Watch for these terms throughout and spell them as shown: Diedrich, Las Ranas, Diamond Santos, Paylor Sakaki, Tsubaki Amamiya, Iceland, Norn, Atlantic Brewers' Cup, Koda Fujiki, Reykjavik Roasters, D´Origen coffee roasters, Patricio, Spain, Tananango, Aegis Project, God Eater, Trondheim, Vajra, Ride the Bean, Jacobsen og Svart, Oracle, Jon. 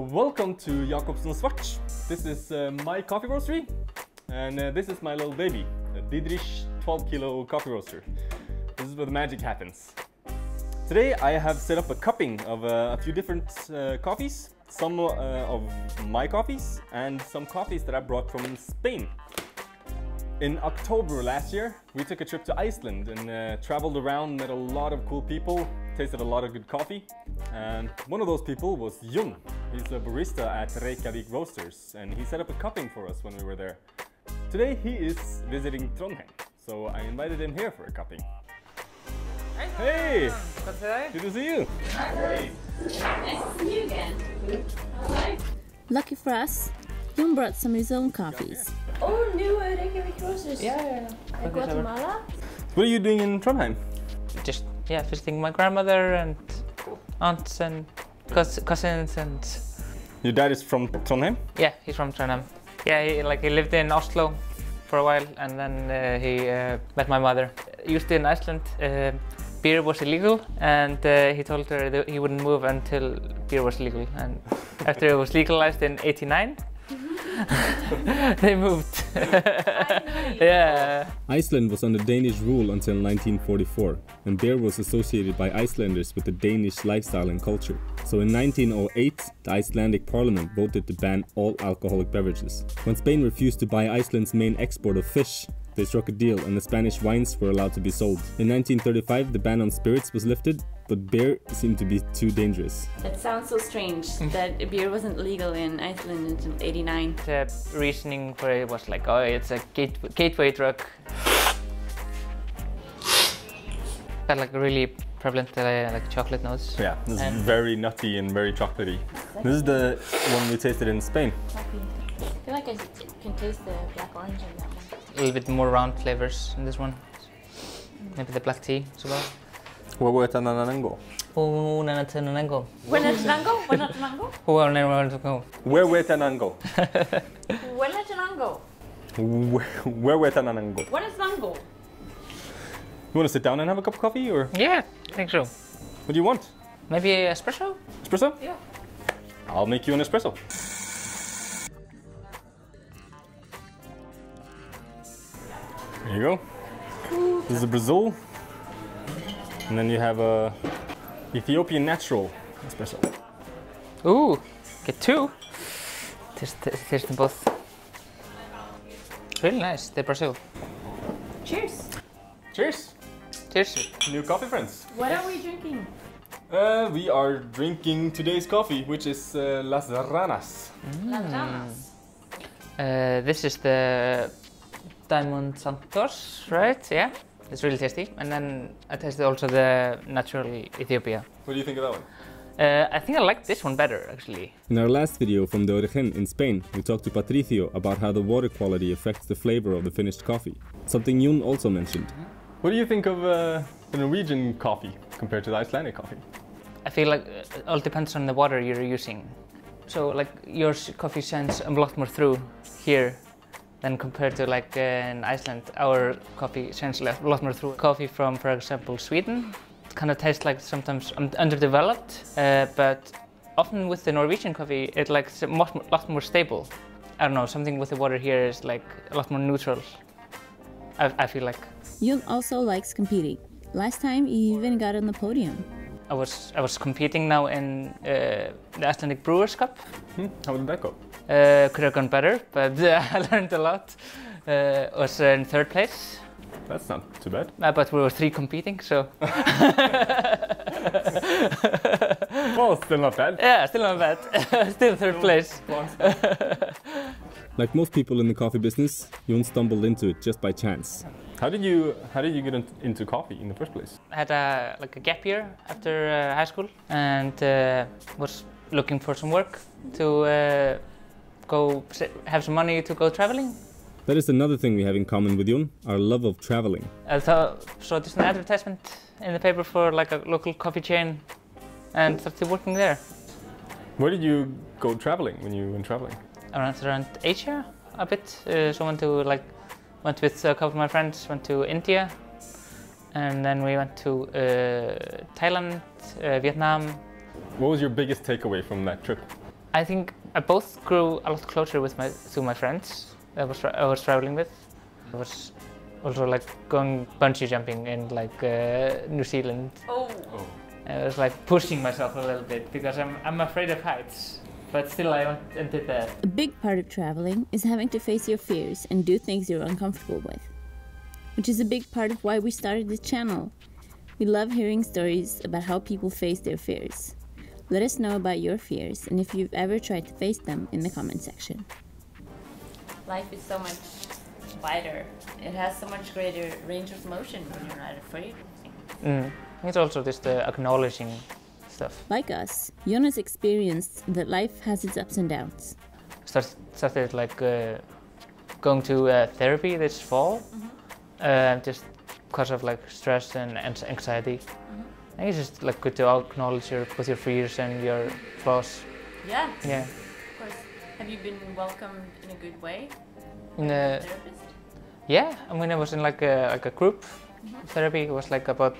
So welcome to Jacobsen og Svart. This is my coffee roastery, and this is my little baby, a Diedrich 12-kilo coffee roaster. This is where the magic happens. Today I have set up a cupping of a few different coffees, some of my coffees and some coffees that I brought from Spain. In October last year, we took a trip to Iceland and traveled around, met a lot of cool people, tasted a lot of good coffee. And one of those people was Jon. He's a barista at Reykjavik Roasters, and he set up a cupping for us when we were there. Today he is visiting Trondheim, so I invited him here for a cupping. Hey! Good to see you! Nice to see you again. Lucky for us, Jon brought some of his own coffees. Oh, new Reykjavik Roasters. Yeah. In Guatemala. What are you doing in Trondheim? Just, yeah, visiting my grandmother and aunts and cousins and... Your dad is from Trondheim? Yeah, he's from Trondheim. Yeah, he lived in Oslo for a while, and then he met my mother. Used to in Iceland, beer was illegal, and he told her that he wouldn't move until beer was legal. And after it was legalized in '89, they moved. Yeah. Iceland was under Danish rule until 1944, and beer was associated by Icelanders with the Danish lifestyle and culture. So in 1908, the Icelandic parliament voted to ban all alcoholic beverages. When Spain refused to buy Iceland's main export of fish, they struck a deal and the Spanish wines were allowed to be sold. In 1935, the ban on spirits was lifted, but beer seemed to be too dangerous. That sounds so strange, that beer wasn't legal in Iceland until '89. The reasoning for it was like, oh, it's a gateway drug. Got like really prevalent chocolate notes. Yeah, this is very nutty and very chocolatey. This is the one we tasted in Spain. I feel like I can taste the black orange in that one. A little bit more round flavors in this one. Maybe the black tea as well. What were Tananango? Oh, Tananango. Where were Tananango? You want to sit down and have a cup of coffee, or? Yeah, I think so. What do you want? Maybe espresso? Espresso? Yeah. I'll make you an espresso. There you go. This is Brazil. And then you have a Ethiopian natural espresso. Ooh, get two. Taste them both. It's really nice, the Brazil. Cheers. Cheers. Cheers. New coffee friends. What are we drinking? We are drinking today's coffee, which is Las Ranas. Las Ranas. This is the Diamond Santos, right? Yeah, it's really tasty. And then I tasted also the natural Ethiopia. What do you think of that one? I think I like this one better, actually. In our last video from D'Origen in Spain, we talked to Patricio about how the water quality affects the flavor of the finished coffee, something Jon also mentioned. What do you think of the Norwegian coffee compared to the Icelandic coffee? I feel like it all depends on the water you're using. So, your coffee shines a lot more through here than compared to in Iceland. Our coffee sends a lot more through. Coffee from, for example, Sweden, it kind of tastes like sometimes underdeveloped, but often with the Norwegian coffee, it's a lot more stable. I don't know, something with the water here is a lot more neutral, I feel like. Jon also likes competing. Last time he even got on the podium. I was competing now in the Atlantic Brewers' Cup. How did that go? Could have gone better, but I learned a lot. Was in third place. That's not too bad. But we were three competing, so... Well, still not bad. Yeah, still not bad. Still third place. Like most people in the coffee business, Jon stumbled into it just by chance. How did you get into coffee in the first place? I had a gap year after high school, and was looking for some work to go have some money to go traveling. That is another thing we have in common with Jon, our love of traveling. I saw just an advertisement in the paper for a local coffee chain, and started working there. Where did you go traveling when you went traveling? Around Asia a bit. So I went with a couple of my friends, went to India, and then we went to Thailand, Vietnam. What was your biggest takeaway from that trip? I think I both grew a lot closer with my friends that I was traveling with. I was also like going bungee jumping in like New Zealand. Oh. I was like pushing myself a little bit because I'm afraid of heights, but still I went and did that. A big part of traveling is having to face your fears and do things you're uncomfortable with, which is a big part of why we started this channel. We love hearing stories about how people face their fears. Let us know about your fears and if you've ever tried to face them in the comment section. Life is so much wider. It has so much greater range of motion when you're not afraid of anything. It's also just acknowledging stuff. Like us, Jonas experienced that life has its ups and downs. Started like going to therapy this fall, just because of like stress and anxiety. I think it's just like good to acknowledge your fears and your flaws. Yeah. Yeah. Of course. Have you been welcomed in a good way? A therapist? Yeah. I mean, I was in like a group therapy. It was like about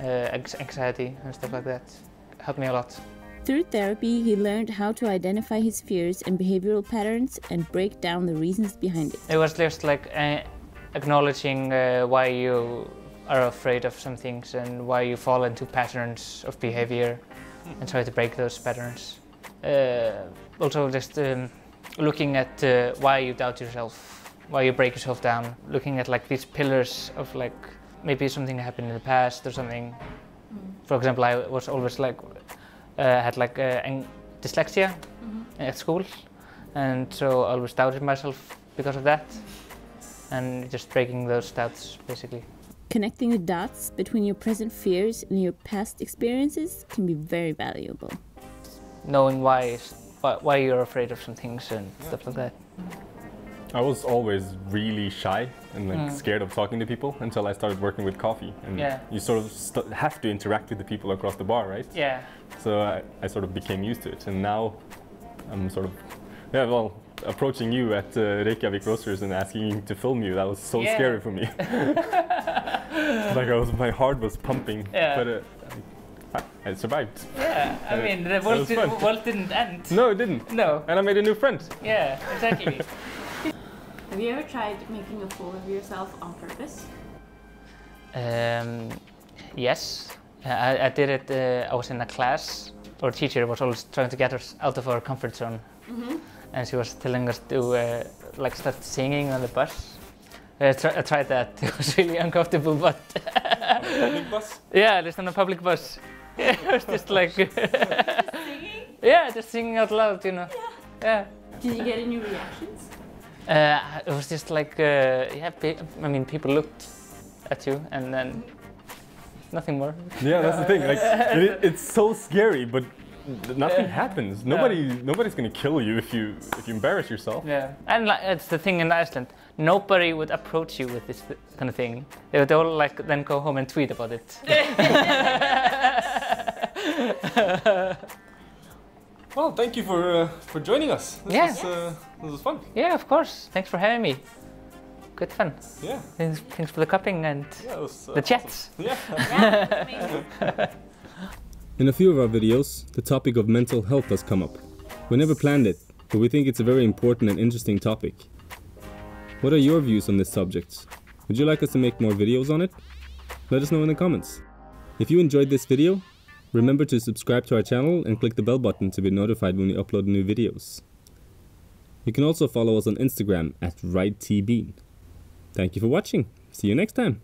anxiety and stuff like that. Helped me a lot. Through therapy, he learned how to identify his fears and behavioral patterns and break down the reasons behind it. It was just like acknowledging why you are afraid of some things and why you fall into patterns of behavior and try to break those patterns. Also just looking at why you doubt yourself, why you break yourself down, looking at like these pillars of like maybe something happened in the past or something. For example, I was always like had like dyslexia at school, and so I always doubted myself because of that, and just breaking those doubts basically. Connecting the dots between your present fears and your past experiences can be very valuable. Knowing why you're afraid of some things and stuff like that. I was always really shy and like scared of talking to people until I started working with coffee. And you sort of have to interact with the people across the bar, right? Yeah. So I sort of became used to it, and now I'm sort of approaching you at Reykjavik Roasters and asking you to film you. That was so scary for me. Like my heart was pumping, but I survived. Yeah, I mean, the world didn't end. No, it didn't. No. And I made a new friend. Yeah, exactly. Have you ever tried making a fool of yourself on purpose? Yes. I did it. I was in a class. Our teacher was always trying to get us out of our comfort zone. And she was telling us to like start singing on the bus. I tried that. It was really uncomfortable, but public bus? Yeah, just on a public bus. It was just like singing? Yeah, just singing out loud, you know. Yeah. Did you get any reactions? It was just like I mean, people looked at you and then nothing more. Yeah, that's the thing. Like it's so scary, but nothing happens. Nobody's gonna kill you if you embarrass yourself. Yeah, and like, it's the thing in Iceland. Nobody would approach you with this kind of thing. They would all like then go home and tweet about it. Well, thank you for joining us. This was fun. Yeah, of course. Thanks for having me. Good fun. Yeah. Thanks for the cupping and the chats. Awesome. Yeah, it was amazing. In a few of our videos, the topic of mental health has come up. We never planned it, but we think it's a very important and interesting topic. What are your views on this subject? Would you like us to make more videos on it? Let us know in the comments. If you enjoyed this video, remember to subscribe to our channel and click the bell button to be notified when we upload new videos. You can also follow us on Instagram at RideTheBean. Thank you for watching. See you next time.